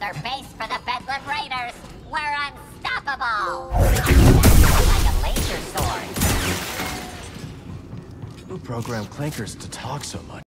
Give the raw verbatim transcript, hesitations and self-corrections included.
another base for the Bedlam Raiders. We're unstoppable! Like a laser sword. Who programmed Clankers to talk so much?